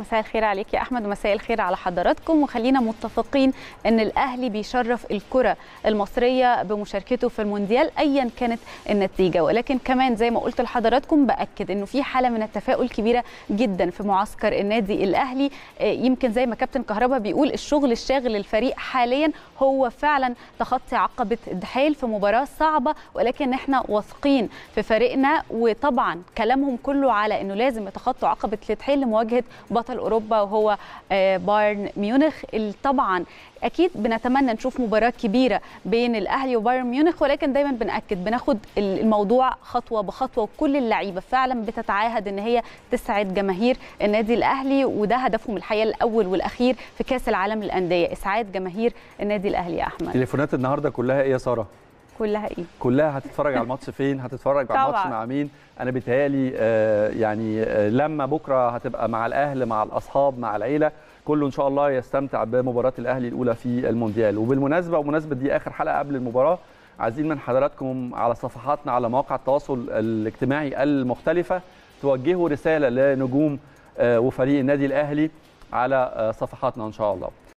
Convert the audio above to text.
مساء الخير عليك يا أحمد ومساء الخير على حضراتكم. وخلينا متفقين أن الأهلي بيشرف الكرة المصرية بمشاركته في المونديال أيا كانت النتيجة، ولكن كمان زي ما قلت لحضراتكم بأكد أنه في حالة من التفاؤل كبيرة جدا في معسكر النادي الأهلي. يمكن زي ما كابتن كهربا بيقول الشغل الشاغل للفريق حاليا هو فعلا تخطي عقبة الدحيل في مباراة صعبة، ولكن احنا واثقين في فريقنا، وطبعا كلامهم كله على أنه لازم يتخطوا عقبة الدحيل لمواجهة بطل أوروبا وهو بايرن ميونخ. طبعا أكيد بنتمنى نشوف مباراة كبيرة بين الأهلي وبايرن ميونخ، ولكن دايما بنأكد بناخد الموضوع خطوة بخطوة، وكل اللعيبة فعلا بتتعاهد إن هي تسعد جماهير النادي الأهلي، وده هدفهم الحقيقة الأول والأخير في كاس العالم للأندية، إسعاد جماهير النادي الأهلي. يا أحمد تليفونات النهاردة كلها إيه يا سارة؟ كلها إيه؟ كلها هتتفرج على الماتش فين؟ هتتفرج على الماتش مع مين؟ أنا بيتهيألي يعني لما بكرة هتبقى مع الأهل، مع الأصحاب، مع العيلة، كله إن شاء الله يستمتع بمباراة الأهلي الأولى في المونديال. وبالمناسبة دي آخر حلقة قبل المباراة، عايزين من حضراتكم على صفحاتنا على مواقع التواصل الاجتماعي المختلفة توجهوا رسالة لنجوم وفريق النادي الأهلي على صفحاتنا إن شاء الله.